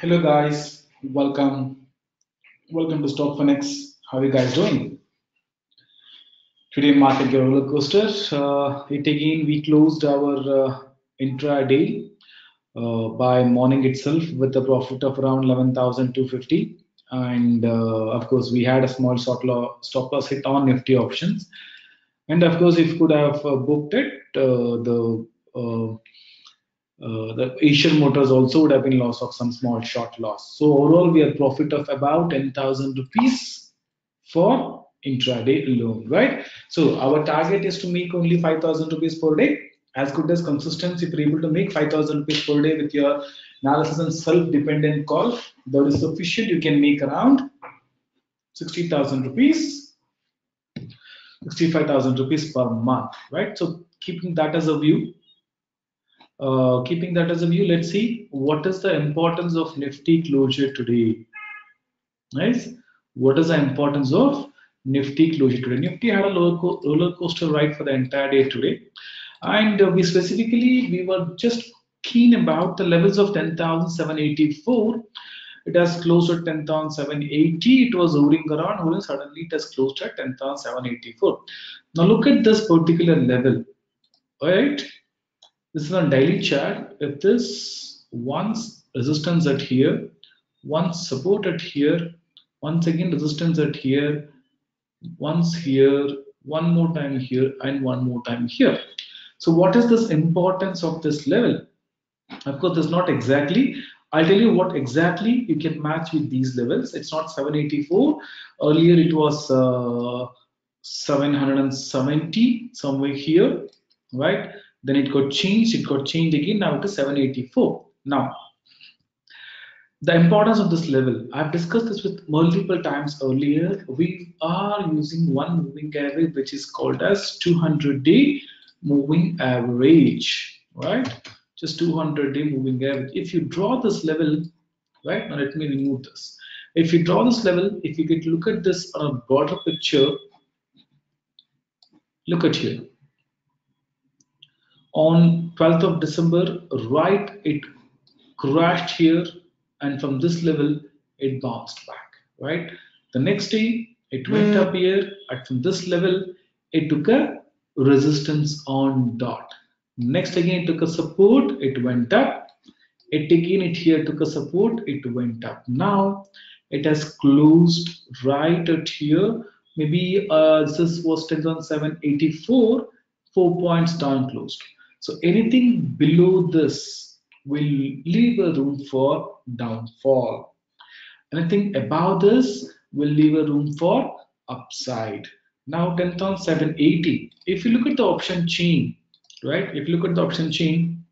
Hello guys, welcome to Stockfinx. How are you guys doing? Today market gave a roller coaster. It again we closed our intraday by morning itself with a profit of around 11,250, and of course we had a small stop loss hit on Nifty options, and of course if we could have booked it, the Asian Motors also would have been loss of some small short loss. So overall we had profit of about 10,000 rupees for intraday alone, right? So our target is to make only 5,000 rupees per day. As good as consistency, if you're able to make 5,000 rupees per day with your analysis and self-dependent call, that is sufficient. You can make around 60,000 rupees, 65,000 rupees per month, right? So keeping that as a view, let's see what is the importance of Nifty closure today. Nice. What is the importance of Nifty closure today? Nifty had a roller coaster ride for the entire day today, and we were just keen about the levels of 10,784. It has closed at 10,780. It was hovering around, suddenly it has closed at 10,784. Now look at this particular level, right? This is on daily chart. If this once resistance at here, once support at here, once again resistance at here, once here, one more time here, and one more time here. So what is this importance of this level? Of course, it's not exactly. I'll tell you what exactly you can match with these levels. It's not 784. Earlier it was 770 somewhere here, right? Then it got changed again, now to 784. Now, the importance of this level, I've discussed this with multiple times earlier. We are using one moving average, which is called as 200-day moving average, right? Just 200-day moving average. If you draw this level, right, now let me remove this. If you draw this level, if you could look at this on a broader picture, look at here. On 12th of December, right, it crashed here, and from this level it bounced back, right? The next day it went up here, and from this level it took a resistance on dot. Next again it took a support, it went up, took a support, it went up. Now it has closed right at here. Maybe this was 10,784, 4 points down closed. So anything below this will leave a room for downfall. Anything above this will leave a room for upside. Now 10,780. If you look at the option chain, right? If you look at the option chain,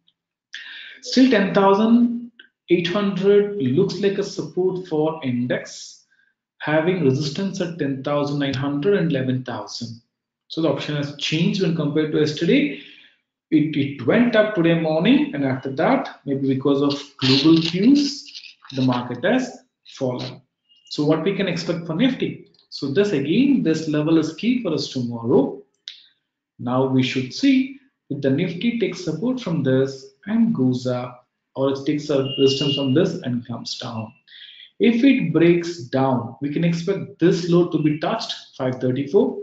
still 10,800 looks like a support for index, having resistance at 10,900 and 11,000. So the option has changed when compared to yesterday. It went up today morning, and after that, maybe because of global cues, the market has fallen. So what we can expect for Nifty? So this level is key for us tomorrow. Now we should see if the Nifty takes support from this and goes up, or it takes a resistance from this and comes down. If it breaks down, we can expect this low to be touched, 534,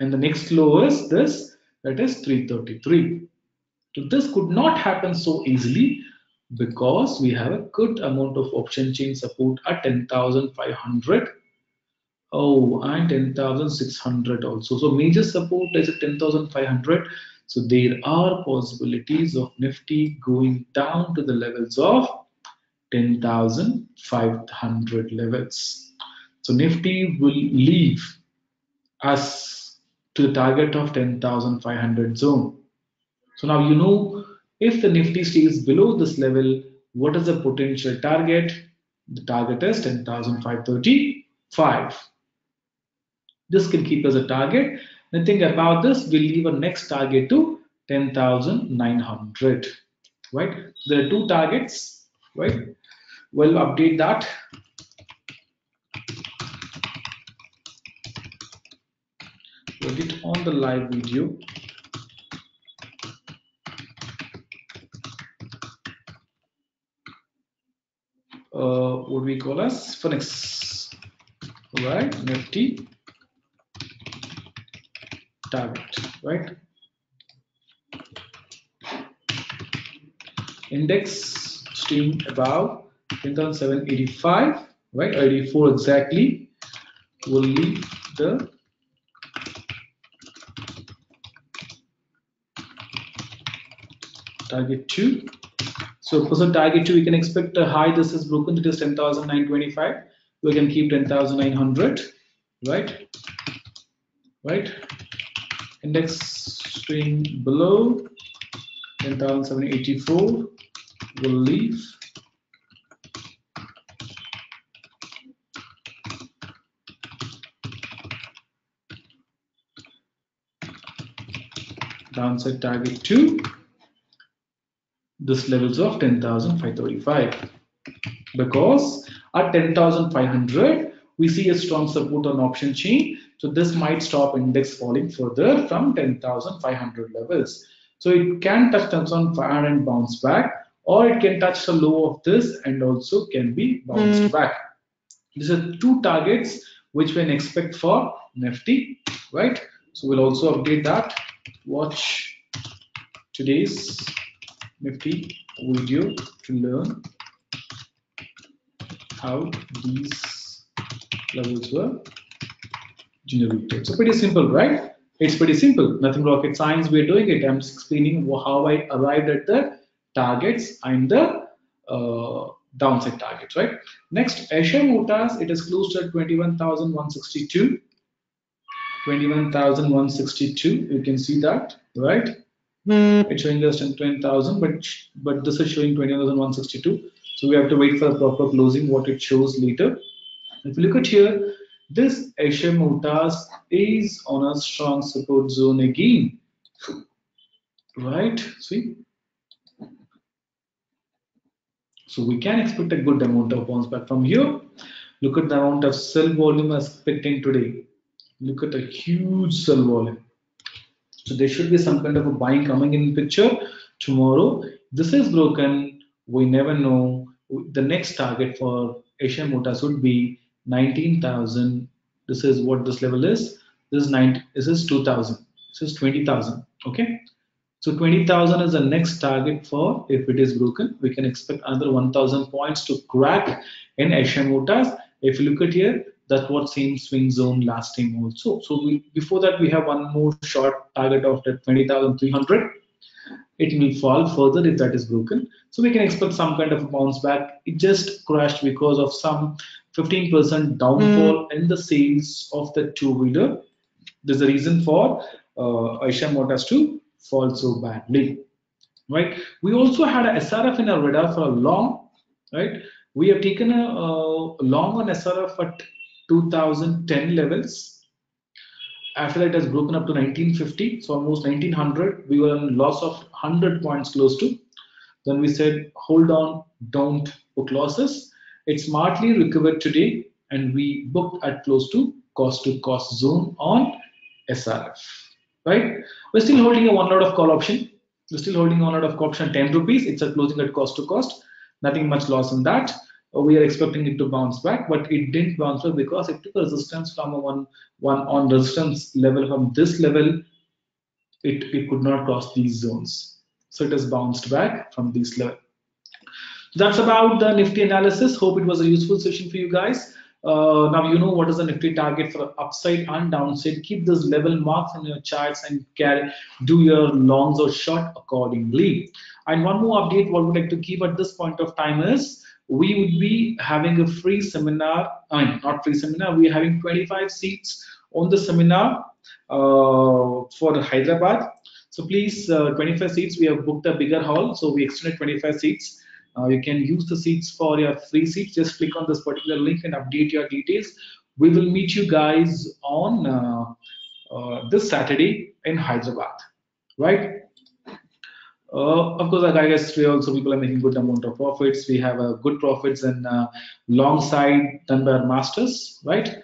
and the next low is this. That is 333. So this could not happen so easily because we have a good amount of option chain support at 10,500. Oh, and 10,600 also. So major support is at 10,500. So there are possibilities of Nifty going down to the levels of 10,500 levels. So Nifty will leave us to the target of 10,500 zone. So now you know if the Nifty stays below this level, what is the potential target? The target is 10,535. This can keep as a target. Nothing about this will leave our next target to 10,900, right? There are two targets, right? We'll update that. Put it on the live video. would we call as Phoenix, right? Nifty target, right? Index staying above 10,785, right? 84 exactly will leave the target 2. So for the target 2, we can expect a high. This is broken. It is 10,925. We can keep 10,900, right? Right. Index staying below 10,784 will leave downside target 2. This levels of 10,535, because at 10,500 we see a strong support on option chain, so this might stop index falling further from 10,500 levels. So it can touch 10,500 and bounce back, or it can touch the low of this and also can be bounced back. These are two targets which we can expect for Nifty, right? So we'll also update that. Watch today's Nifty video to learn how these levels were generated. So pretty simple, right? It's pretty simple, nothing rocket science. We're doing it. I'm explaining how I arrived at the targets and the downside targets, right? Next, Eicher Motors, it is closed at 21,162. 21,162, you can see that, right? It's showing us 10,000, but this is showing 21,162. So we have to wait for the proper closing, what it shows later. If you look at here, this Eicher Motors is on a strong support zone again, right? See, so we can expect a good amount of bounce back from here. Look at the amount of sell volume I'm expecting today. Look at a huge sell volume. So there should be some kind of a buying coming in picture tomorrow. This is broken. We never know. The next target for Eicher Motors would be 19,000. This is what this level is. This is 9. This is 2,000. This is 20,000. Okay. So 20,000 is the next target for, if it is broken, we can expect another 1,000 points to crack in Eicher Motors. If you look at here, that's what same swing zone last time also. So we, before that, we have one more short target of the 20,300. It will fall further if that is broken. So we can expect some kind of a bounce back. It just crashed because of some 15% downfall in the sales of the two-wheeler. There's a reason for Eicher Motors to fall so badly, right? We also had a SRF in our radar for a long, right? We have taken a long on SRF at 2010 levels. After that, it has broken up to 1950, so almost 1900. We were on loss of 100 points close to. Then we said, hold on, don't book losses. It smartly recovered today, and we booked at close to cost zone on SRF, right? We're still holding a one-lot of call option. We're still holding a one-lot of call option at 10 rupees. It's a closing at cost to cost. Nothing much loss in that. We are expecting it to bounce back, but it didn't bounce back because it took a resistance from a one on resistance level. From this level, it could not cross these zones. So it has bounced back from this level. That's about the Nifty analysis. Hope it was a useful session for you guys. Now you know what is the Nifty target for upside and downside. Keep those level marks in your charts and do your longs or short accordingly. And one more update what we'd like to keep at this point of time is, we would be having a free seminar, I mean, not free seminar, we're having 25 seats on the seminar for Hyderabad. So please, 25 seats, we have booked a bigger hall, so we extended 25 seats. You can use the seats for your free seats. Just click on this particular link and update your details. We will meet you guys on this Saturday in Hyderabad, right? Of course, I guess we also people are making good amount of profits. We have good profits and long side done by our masters, right?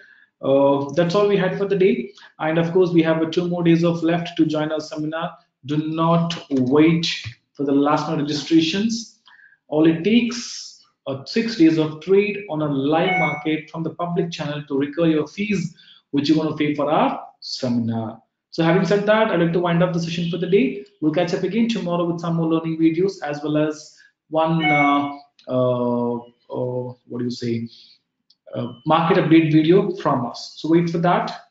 That's all we had for the day. And of course, we have 2 more days of left to join our seminar. Do not wait for the last minute registrations. All it takes or 6 days of trade on a live market from the public channel to recover your fees, which you're going to pay for our seminar. So having said that, I'd like to wind up the session for the day. We'll catch up again tomorrow with some more learning videos, as well as one market update video from us. So wait for that,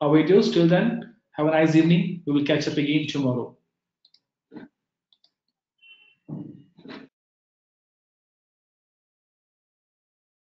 our videos. Till then, have a nice evening. We will catch up again tomorrow.